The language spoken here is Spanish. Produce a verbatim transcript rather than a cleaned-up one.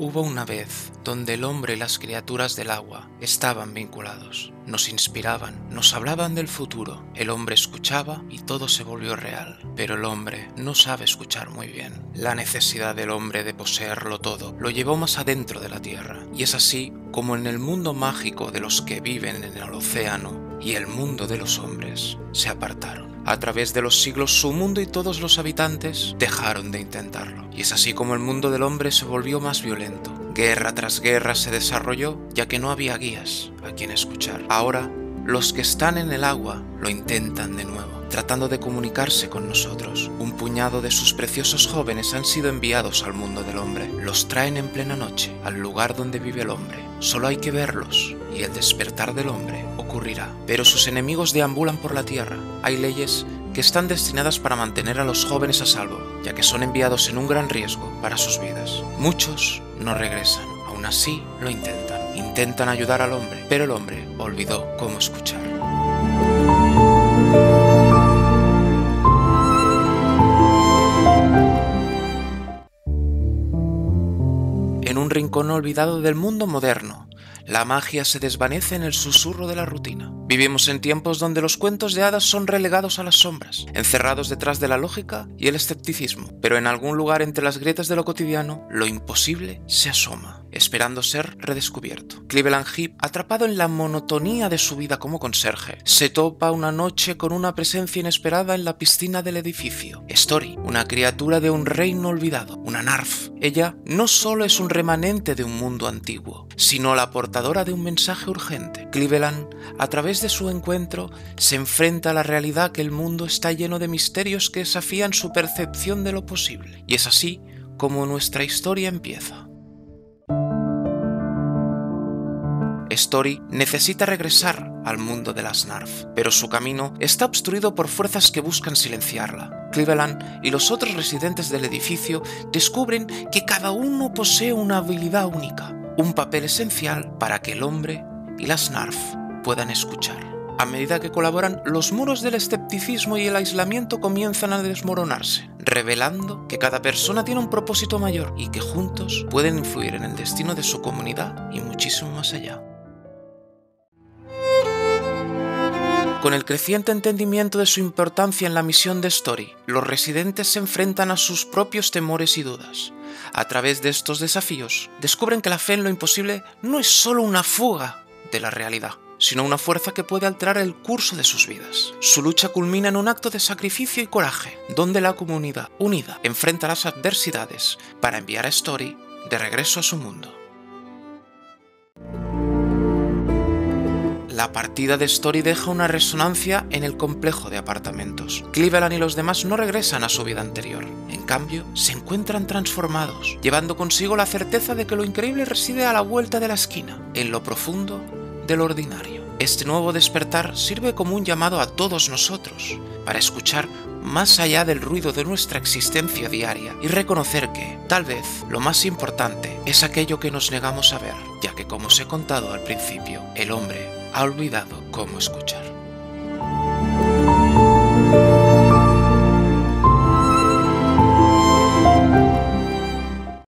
Hubo una vez donde el hombre y las criaturas del agua estaban vinculados. Nos inspiraban, nos hablaban del futuro. El hombre escuchaba y todo se volvió real. Pero el hombre no sabe escuchar muy bien. La necesidad del hombre de poseerlo todo lo llevó más adentro de la tierra. Y es así como en el mundo mágico de los que viven en el océano y el mundo de los hombres se apartaron. A través de los siglos, su mundo y todos los habitantes dejaron de intentarlo. Y es así como el mundo del hombre se volvió más violento. Guerra tras guerra se desarrolló, ya que no había guías a quien escuchar. Ahora, los que están en el agua lo intentan de nuevo, tratando de comunicarse con nosotros. Un puñado de sus preciosos jóvenes han sido enviados al mundo del hombre. Los traen en plena noche, al lugar donde vive el hombre. Solo hay que verlos, y el despertar del hombre ocurrirá. Pero sus enemigos deambulan por la tierra. Hay leyes que están destinadas para mantener a los jóvenes a salvo, ya que son enviados en un gran riesgo para sus vidas. Muchos no regresan, aún así lo intentan. Intentan ayudar al hombre, pero el hombre olvidó cómo escuchar. En un rincón olvidado del mundo moderno, la magia se desvanece en el susurro de la rutina. Vivimos en tiempos donde los cuentos de hadas son relegados a las sombras, encerrados detrás de la lógica y el escepticismo. Pero en algún lugar entre las grietas de lo cotidiano, lo imposible se asoma, esperando ser redescubierto. Cleveland Heap, atrapado en la monotonía de su vida como conserje, se topa una noche con una presencia inesperada en la piscina del edificio. Story, una criatura de un reino olvidado, una Narf. Ella no solo es un remanente de un mundo antiguo, sino la portadora de un mensaje urgente. Cleveland, a través de su encuentro, se enfrenta a la realidad que el mundo está lleno de misterios que desafían su percepción de lo posible. Y es así como nuestra historia empieza. Story necesita regresar al mundo de las Narf, pero su camino está obstruido por fuerzas que buscan silenciarla. Cleveland y los otros residentes del edificio descubren que cada uno posee una habilidad única, un papel esencial para que el hombre y las Narf puedan escuchar. A medida que colaboran, los muros del escepticismo y el aislamiento comienzan a desmoronarse, revelando que cada persona tiene un propósito mayor y que juntos pueden influir en el destino de su comunidad y muchísimo más allá. Con el creciente entendimiento de su importancia en la misión de Story, los residentes se enfrentan a sus propios temores y dudas. A través de estos desafíos, descubren que la fe en lo imposible no es solo una fuga de la realidad, sino una fuerza que puede alterar el curso de sus vidas. Su lucha culmina en un acto de sacrificio y coraje, donde la comunidad unida enfrenta las adversidades para enviar a Story de regreso a su mundo. La partida de Story deja una resonancia en el complejo de apartamentos. Cleveland y los demás no regresan a su vida anterior. En cambio, se encuentran transformados, llevando consigo la certeza de que lo increíble reside a la vuelta de la esquina, en lo profundo del ordinario. Este nuevo despertar sirve como un llamado a todos nosotros para escuchar más allá del ruido de nuestra existencia diaria y reconocer que, tal vez, lo más importante es aquello que nos negamos a ver, ya que, como os he contado al principio, el hombre ha olvidado cómo escuchar.